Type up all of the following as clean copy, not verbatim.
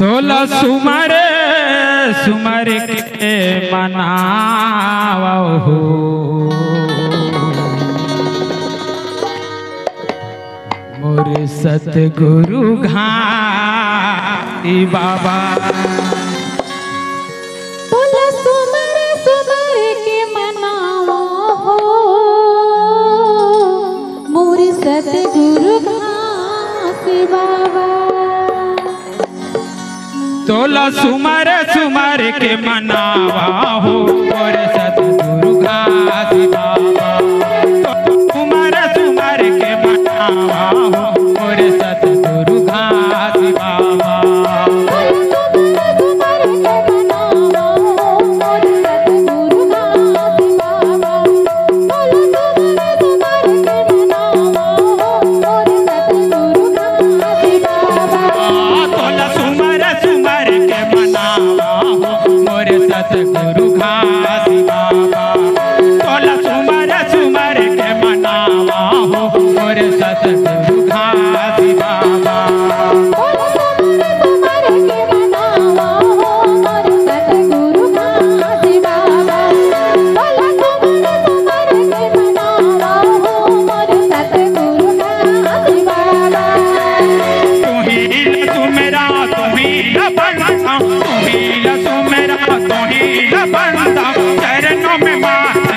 तोला सुमारे सुमारे के मनावो मोरे सतगुरु घाटी बाबा सतगुरु घासी बाबा तोला सुमारे सुमारे के मनावा हो और सतगुरु घासी बाबा सुमारे सुमारे के मनावा हो और सतगुरु घासी बाबा सतगुरु घासी बाबा तोला सुमारे सुमारे के मनावा हो मोरे सतगुरु घासी बाबा चरणों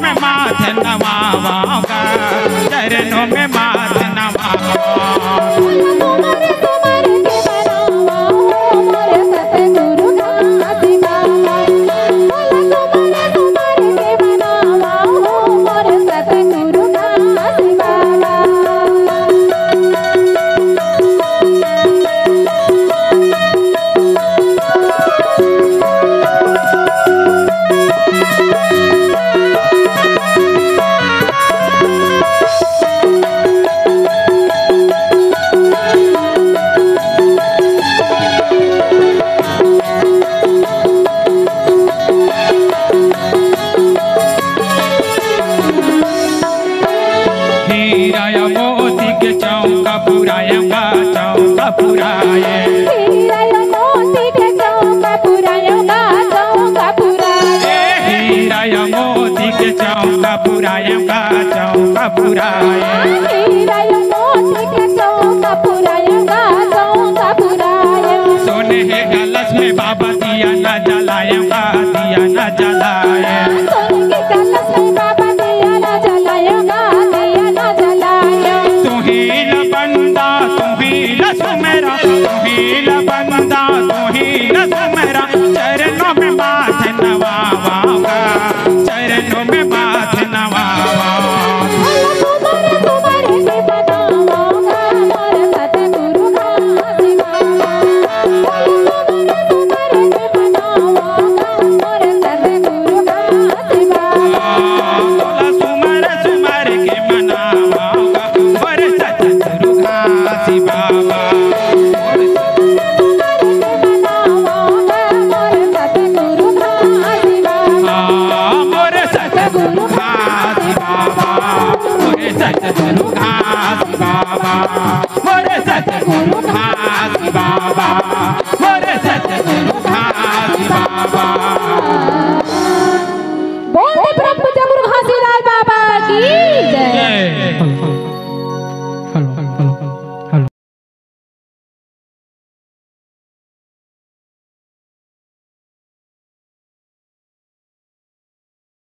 में माथ नवाओ सोने है कलश में बाबा दिया ना जलाया का दिया ना जलाया सोने कलश में बाबा दिया ना जलाया का दिया ना जलाया तू ही न बंदा तू ही न सुमेरा तू ही न बंदा तू ही न सुमेरा चरणों में बात नवावा का चरणों में बात नवावा I